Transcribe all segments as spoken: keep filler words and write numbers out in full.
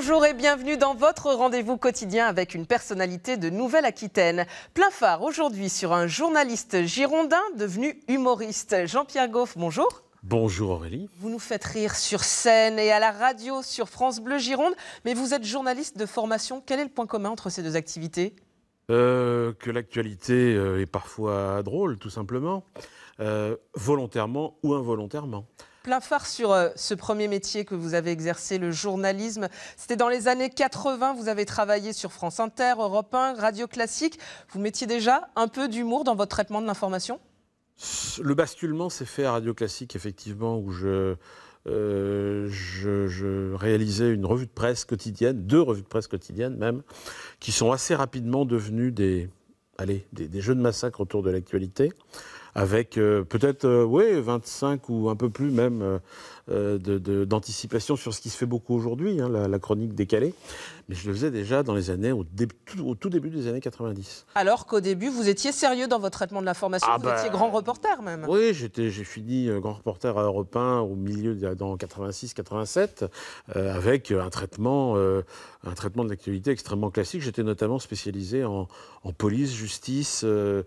Bonjour et bienvenue dans votre rendez-vous quotidien avec une personnalité de Nouvelle-Aquitaine. Plein phare aujourd'hui sur un journaliste girondin devenu humoriste. Jean-Pierre Gauffre, bonjour. Bonjour Aurélie. Vous nous faites rire sur scène et à la radio sur France Bleu Gironde, mais vous êtes journaliste de formation. Quel est le point commun entre ces deux activités ? Euh, que l'actualité est parfois drôle, tout simplement, euh, volontairement ou involontairement. Plein phare sur euh, ce premier métier que vous avez exercé, le journalisme. C'était dans les années quatre-vingt, vous avez travaillé sur France Inter, Europe un, Radio Classique. Vous mettiez déjà un peu d'humour dans votre traitement de l'information ? Le basculement s'est fait à Radio Classique, effectivement, où je... Euh, je, je réalisais une revue de presse quotidienne, deux revues de presse quotidiennes même, qui sont assez rapidement devenues des, allez, des, des jeux de massacre autour de l'actualité, avec euh, peut-être euh, ouais, vingt-cinq ou un peu plus même euh, de, de, d'anticipation sur ce qui se fait beaucoup aujourd'hui, hein, la, la chronique décalée. Mais je le faisais déjà dans les années, au, début, tout, au tout début des années quatre-vingt-dix. Alors qu'au début, vous étiez sérieux dans votre traitement de l'information, ah vous ben, étiez grand reporter même. Oui, j'ai fini grand reporter à Europe un au milieu, dans quatre-vingt-six quatre-vingt-sept, euh, avec un traitement, euh, un traitement de l'actualité extrêmement classique. J'étais notamment spécialisé en, en police, justice, euh,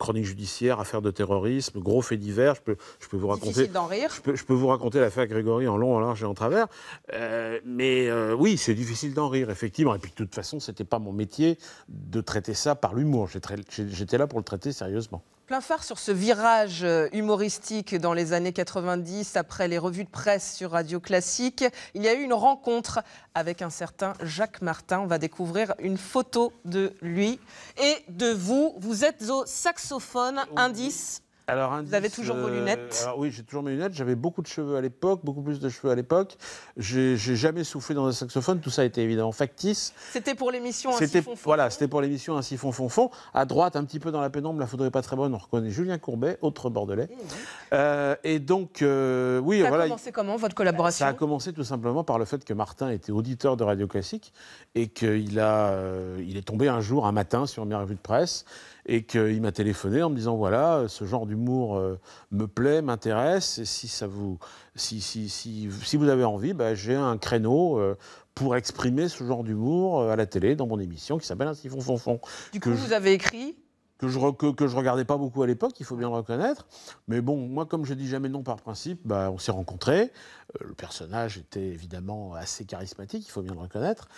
chronique judiciaire, affaires de terrorisme, gros faits divers. Je peux, je peux vous raconter. Difficile d'en rire. Je peux, je peux vous raconter l'affaire Grégory en long, en large et en travers. Euh, mais euh, oui, c'est difficile d'en rire. Effectivement, et puis de toute façon, ce n'était pas mon métier de traiter ça par l'humour. J'étais là pour le traiter sérieusement. Plein phare sur ce virage humoristique dans les années quatre-vingt-dix, après les revues de presse sur Radio Classique, il y a eu une rencontre avec un certain Jacques Martin. On va découvrir une photo de lui et de vous. Vous êtes au saxophone, oh. Indice. Alors, indice, vous avez toujours euh, vos lunettes. Alors oui, j'ai toujours mes lunettes. J'avais beaucoup de cheveux à l'époque, beaucoup plus de cheveux à l'époque. J'ai jamais soufflé dans un saxophone. Tout ça était évidemment factice. C'était pour l'émission Un siphon fonfon. Voilà, c'était pour l'émission Un siphon fonfon. À droite, un petit peu dans la pénombre, la photo n'est pas très bonne. On reconnaît Julien Courbet, autre Bordelais. Mmh. Euh, et donc, euh, oui, ça voilà. Ça a commencé comment, votre collaboration ? Ça a commencé tout simplement par le fait que Martin était auditeur de Radio Classique et qu'il a, euh, il est tombé un jour, un matin, sur mes revues de presse. Et qu'il m'a téléphoné en me disant, voilà, ce genre d'humour me plaît, m'intéresse, si, si, si, si, si vous avez envie, bah, j'ai un créneau pour exprimer ce genre d'humour à la télé, dans mon émission, qui s'appelle Un siphon fonfon. Du coup, vous avez écrit ? Que je, que, que je regardais pas beaucoup à l'époque, il faut bien le reconnaître. Mais bon, moi, comme je dis jamais non par principe, bah, on s'est rencontrés. Le personnage était évidemment assez charismatique, il faut bien le reconnaître.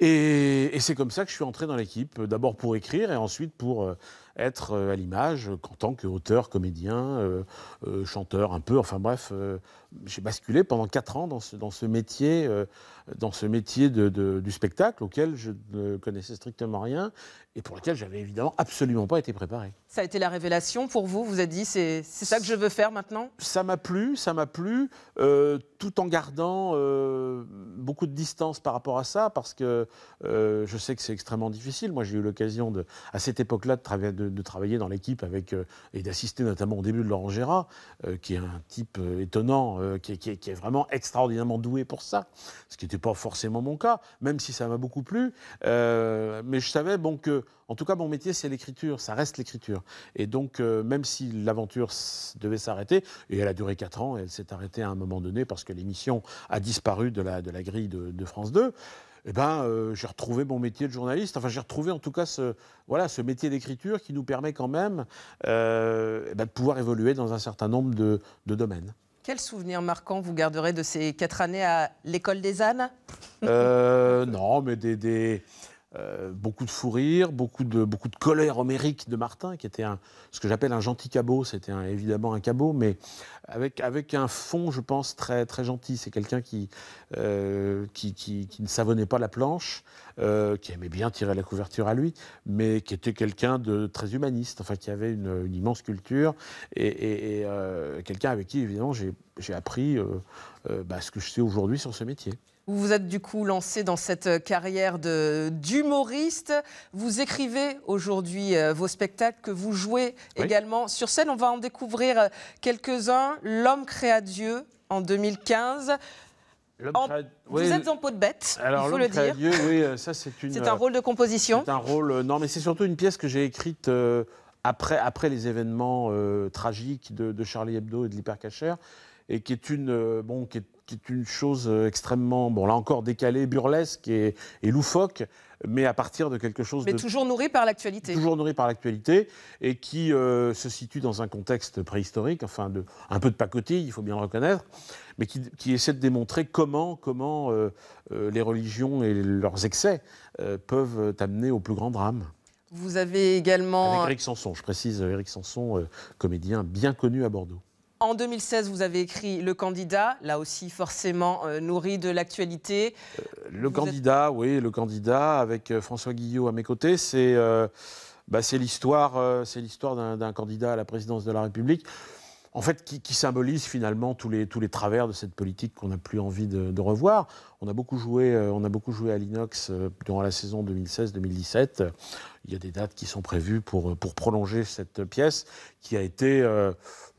Et, et c'est comme ça que je suis entré dans l'équipe, d'abord pour écrire et ensuite pour être à l'image en tant qu'auteur, comédien, euh, euh, chanteur un peu, enfin bref, euh, j'ai basculé pendant quatre ans dans ce, dans ce métier, euh, dans ce métier de, de, du spectacle auquel je ne connaissais strictement rien et pour lequel j'avais évidemment absolument pas été préparé. Ça a été la révélation pour vous, vous avez dit c'est ça que je veux faire maintenant ? Ça m'a plu, ça m'a plu, euh, tout en gardant euh, beaucoup de distance par rapport à ça parce que euh, je sais que c'est extrêmement difficile. Moi j'ai eu l'occasion à cette époque-là de travailler De, de travailler dans l'équipe avec euh, et d'assister notamment au début de Laurent Gérard, euh, qui est un type euh, étonnant, euh, qui, qui, qui est vraiment extraordinairement doué pour ça, ce qui n'était pas forcément mon cas, même si ça m'a beaucoup plu. Euh, mais je savais bon que, en tout cas, mon métier c'est l'écriture, ça reste l'écriture. Et donc, euh, même si l'aventure devait s'arrêter, et elle a duré quatre ans, et elle s'est arrêtée à un moment donné parce que l'émission a disparu de la de la grille de, de France deux. Eh ben, euh, j'ai retrouvé mon métier de journaliste. Enfin, j'ai retrouvé en tout cas ce, voilà, ce métier d'écriture qui nous permet quand même euh, eh ben, de pouvoir évoluer dans un certain nombre de, de domaines. Quel souvenir marquant vous garderez de ces quatre années à l'école des ânes ? euh, Non, mais des... des... Euh, beaucoup de fou rire, beaucoup de, beaucoup de colère homérique de Martin, qui était un, ce que j'appelle un gentil cabot. C'était évidemment un cabot, mais avec, avec un fond, je pense, très, très gentil. C'est quelqu'un qui, euh, qui, qui, qui ne savonnait pas la planche, euh, qui aimait bien tirer la couverture à lui, mais qui était quelqu'un de très humaniste, enfin, qui avait une, une immense culture, et, et, et euh, quelqu'un avec qui, évidemment, j'ai appris euh, euh, bah, ce que je sais aujourd'hui sur ce métier. Vous vous êtes du coup lancé dans cette carrière d'humoriste. Vous écrivez aujourd'hui vos spectacles que vous jouez oui. également sur scène. On va en découvrir quelques-uns. L'homme créa Dieu en deux mille quinze. En, créa... Vous oui. êtes en peau de bête, alors, il faut le dire. Dieu, oui, ça c'est une. C'est un rôle de composition. C'est un rôle. Non, mais c'est surtout une pièce que j'ai écrite. Euh, après, après les événements euh, tragiques de, de Charlie Hebdo et de l'hypercacher, et qui est une, euh, bon, qui est, qui est une chose extrêmement, bon là encore décalée, burlesque et, et loufoque, mais à partir de quelque chose mais de... Mais toujours nourri par l'actualité. Toujours nourri par l'actualité, et qui euh, se situe dans un contexte préhistorique, enfin de, un peu de pacotille, il faut bien le reconnaître, mais qui, qui essaie de démontrer comment, comment euh, euh, les religions et leurs excès euh, peuvent amener au plus grand drame. Vous avez également... Avec Eric Sanson, je précise, Eric Sanson, euh, comédien bien connu à Bordeaux. En deux mille seize, vous avez écrit Le Candidat, là aussi forcément euh, nourri de l'actualité. Euh, le vous Candidat, êtes... oui, Le Candidat, avec euh, François Guillot à mes côtés, c'est euh, bah, c'est l'histoire euh, d'un candidat à la présidence de la République, en fait, qui, qui symbolise finalement tous les, tous les travers de cette politique qu'on n'a plus envie de, de revoir. On a beaucoup joué, euh, on a beaucoup joué à l'Inox euh, durant la saison deux mille seize deux mille dix-sept. Il y a des dates qui sont prévues pour, pour prolonger cette pièce qui a été, euh,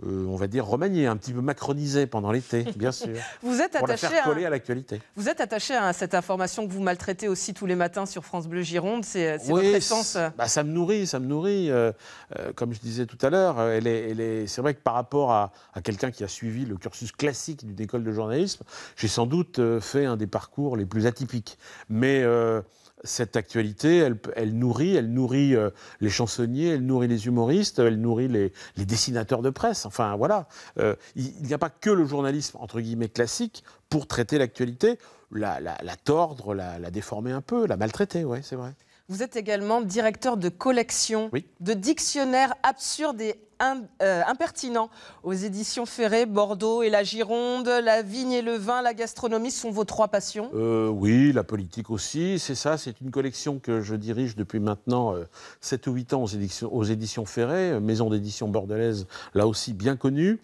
euh, on va dire, remaniée, un petit peu macronisée pendant l'été, bien sûr. Vous êtes pour attaché la faire coller à, un... à l'actualité. Vous êtes attaché à cette information que vous maltraitez aussi tous les matins sur France Bleu Gironde. C'est oui, votre essence. Bah, ça me nourrit, ça me nourrit. Euh, euh, comme je disais tout à l'heure, elle est, elle est... c'est vrai que par rapport à, à quelqu'un qui a suivi le cursus classique d'une école de journalisme, j'ai sans doute fait un des parcours les plus atypiques. Mais... Euh, cette actualité, elle, elle nourrit, elle nourrit euh, les chansonniers, elle nourrit les humoristes, elle nourrit les, les dessinateurs de presse. Enfin, voilà. Euh, il n'y a pas que le journalisme, entre guillemets, classique pour traiter l'actualité, la, la, la tordre, la, la déformer un peu, la maltraiter, oui, c'est vrai. Vous êtes également directeur de collection, oui, de dictionnaires absurdes et in, euh, impertinents aux éditions Ferré. Bordeaux et la Gironde, la vigne et le vin, la gastronomie sont vos trois passions. euh, Oui, la politique aussi, c'est ça. C'est une collection que je dirige depuis maintenant euh, sept ou huit ans aux éditions, aux éditions Ferré, maison d'édition bordelaise, là aussi bien connue,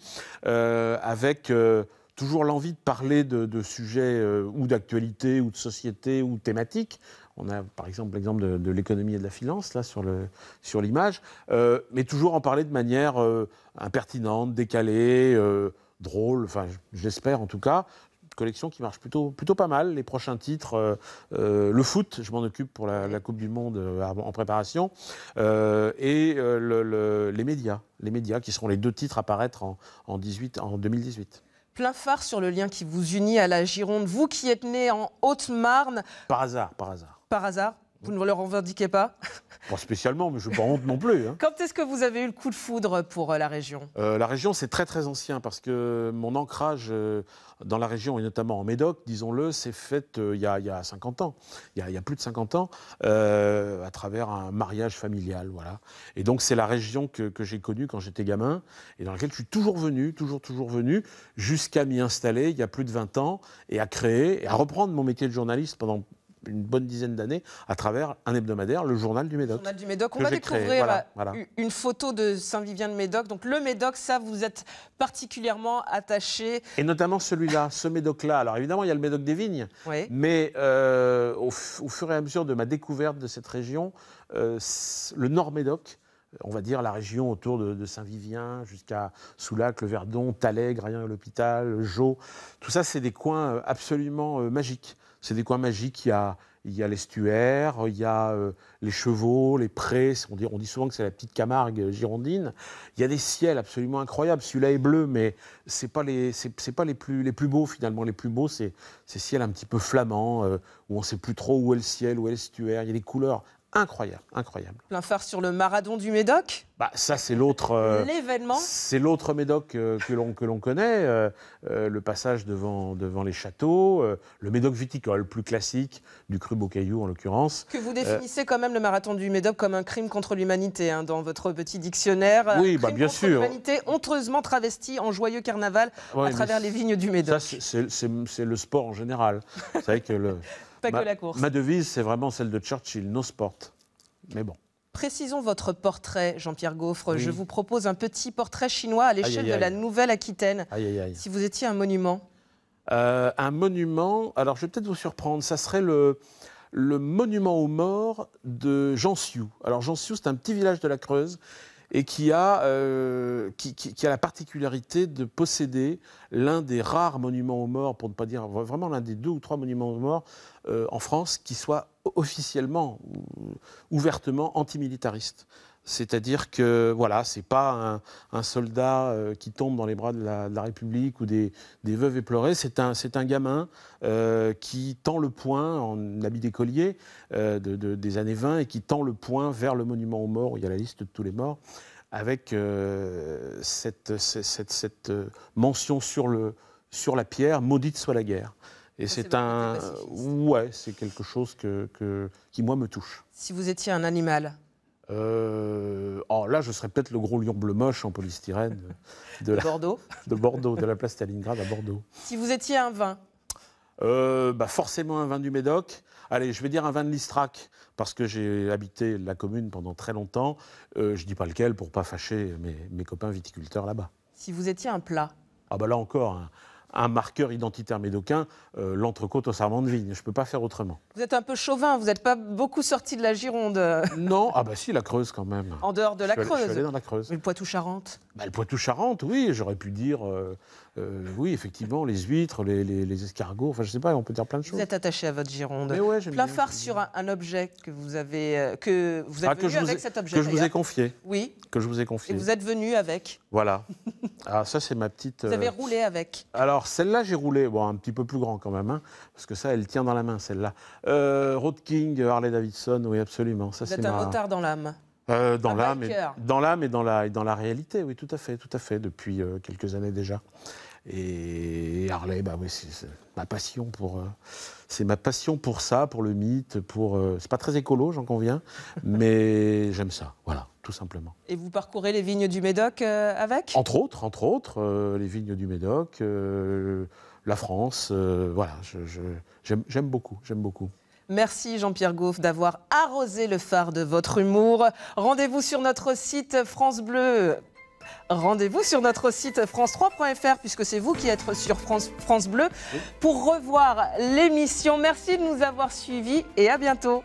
euh, avec... Euh, toujours l'envie de parler de, de sujets euh, ou d'actualité, ou de société, ou thématiques. On a par exemple l'exemple de, de l'économie et de la finance, là, sur le, sur l'image. Euh, mais toujours en parler de manière euh, impertinente, décalée, euh, drôle, enfin, j'espère en tout cas. Collection qui marche plutôt, plutôt pas mal. Les prochains titres, euh, euh, le foot, je m'en occupe pour la, la Coupe du Monde euh, en préparation, euh, et euh, le, le, les médias, les médias qui seront les deux titres à paraître en, en, deux mille dix-huit. Plein phare sur le lien qui vous unit à la Gironde. Vous qui êtes né en Haute-Marne... Par hasard, par hasard. Par hasard, vous ne le revendiquez pas ? Pas spécialement, mais je n'ai pas honte non plus. Hein. Quand est-ce que vous avez eu le coup de foudre pour la région ? euh, La région, c'est très très ancien, parce que mon ancrage dans la région, et notamment en Médoc, disons-le, s'est fait il y a, il y a cinquante ans, il y a, il y a plus de cinquante ans, euh, à travers un mariage familial. Voilà. Et donc c'est la région que, que j'ai connue quand j'étais gamin, et dans laquelle je suis toujours venu, toujours toujours venu, jusqu'à m'y installer il y a plus de vingt ans, et à créer, et à reprendre mon métier de journaliste pendant... une bonne dizaine d'années, à travers un hebdomadaire, le Journal du Médoc. Le Journal du Médoc. On va découvrir créé, voilà, voilà. une photo de Saint-Vivien-de-Médoc. Donc le Médoc, ça, vous êtes particulièrement attaché. Et notamment celui-là, ce Médoc-là. Alors évidemment, il y a le Médoc des vignes, oui, mais euh, au, au fur et à mesure de ma découverte de cette région, euh, le Nord-Médoc, on va dire la région autour de, de Saint-Vivien, jusqu'à Soulac, le Verdon, Thalègue, Grayen l'Hôpital, Jaux, tout ça, c'est des coins absolument magiques. C'est des coins magiques, il y a, il y a l'estuaire, il y a euh, les chevaux, les prés, on dit, on dit souvent que c'est la petite Camargue girondine. Il y a des ciels absolument incroyables, celui-là est bleu, mais ce n'est pas, les, c'est, c'est pas les, plus, les plus beaux finalement. Les plus beaux, c'est ces ciels un petit peu flamands, euh, où on ne sait plus trop où est le ciel, où est l'estuaire, il y a des couleurs incroyables, incroyables. Plein phare sur le marathon du Médoc ? Bah, ça, c'est l'autre euh, l'événement. C'est l'autre Médoc euh, que l'on que l'on connaît, euh, euh, le passage devant, devant les châteaux, euh, le Médoc viticole, plus classique, du cru Beaucaillou en l'occurrence. Que vous définissez euh, quand même le marathon du Médoc comme un crime contre l'humanité, hein, dans votre petit dictionnaire. Oui, bah, bien sûr. Crime contre l'humanité, honteusement travesti en joyeux carnaval, ouais, à travers les vignes du Médoc. Ça, c'est le sport en général. Vous savez que le, Pas ma, que la course. Ma devise, c'est vraiment celle de Churchill, no sport. Mais bon. Précisons votre portrait, Jean-Pierre Gauffre. Oui. Je vous propose un petit portrait chinois à l'échelle de la Nouvelle-Aquitaine. Si vous étiez un monument. Euh, un monument, alors je vais peut-être vous surprendre, ça serait le, le monument aux morts de Jean-Siu. Alors Jean-Siu, c'est un petit village de la Creuse et qui a, euh, qui, qui, qui a la particularité de posséder l'un des rares monuments aux morts, pour ne pas dire vraiment l'un des deux ou trois monuments aux morts euh, en France qui soit officiellement, ouvertement antimilitariste. C'est-à-dire que, voilà, c'est pas un, un soldat euh, qui tombe dans les bras de la, de la République ou des, des veuves éplorées, c'est un, c'est un gamin euh, qui tend le poing, en habit d'écolier euh, de, de, des années vingt, et qui tend le poing vers le monument aux morts, où il y a la liste de tous les morts, avec euh, cette, cette, cette, cette mention sur, le, sur la pierre, « Maudite soit la guerre ». Et c'est un... Ouais, c'est quelque chose que, que, qui, moi, me touche. Si vous étiez un animal ? Euh, oh, là, je serais peut-être le gros lion bleu moche en polystyrène de, la, Bordeaux. de Bordeaux, de la place Stalingrad à Bordeaux. Si vous étiez un vin euh, bah forcément un vin du Médoc. Allez, je vais dire un vin de l'Istrac, parce que j'ai habité la commune pendant très longtemps. Euh, je ne dis pas lequel pour ne pas fâcher mes, mes copains viticulteurs là-bas. Si vous étiez un plat ah bah là encore, un, un marqueur identitaire médocain, euh, l'entrecôte au sarment de vigne. Je ne peux pas faire autrement. Vous êtes un peu chauvin, vous n'êtes pas beaucoup sorti de la Gironde. Non, ah bah si, la Creuse quand même. En dehors de la je suis, Creuse. Je suis allé dans la Creuse. Mais le Poitou-Charentes bah, le Poitou-Charentes, oui, j'aurais pu dire, euh, euh, oui, effectivement, les huîtres, les, les, les escargots, enfin je ne sais pas, on peut dire plein de choses. Vous êtes attaché à votre Gironde. Mais ouais, j'aime bien. Plein phare sur un, un objet que vous avez, euh, que vous êtes ah, venu avec ai, cet objet. Que je vous ai confié. Oui. Que je vous ai confié. Et vous êtes venu avec. Voilà. Ah, ça c'est ma petite... Euh... Vous avez roulé avec. Alors, Alors, celle-là, j'ai roulé, bon, un petit peu plus grand quand même, hein, parce que ça, elle tient dans la main, celle-là. Euh, Road King, Harley Davidson, oui, absolument. Ça, vous êtes un ma... motard dans l'âme. Euh, dans l'âme et, dans l'âme et dans la, et dans la réalité, oui, tout à fait, tout à fait, depuis euh, quelques années déjà. Et Harley, bah oui, c'est ma passion pour... Euh, c'est ma passion pour ça, pour le mythe, pour... Euh, c'est pas très écolo, j'en conviens, mais j'aime ça, voilà. Tout simplement. Et vous parcourez les vignes du Médoc euh, avec ? Entre autres, entre autres, euh, les vignes du Médoc, euh, la France, euh, voilà, je, je, j'aime, j'aime beaucoup, j'aime beaucoup. Merci Jean-Pierre Gauffre d'avoir arrosé le phare de votre humour. Rendez-vous sur notre site France Bleu. Rendez-vous sur notre site france trois point F R, puisque c'est vous qui êtes sur France, France Bleu, oui. Pour revoir l'émission. Merci de nous avoir suivis et à bientôt.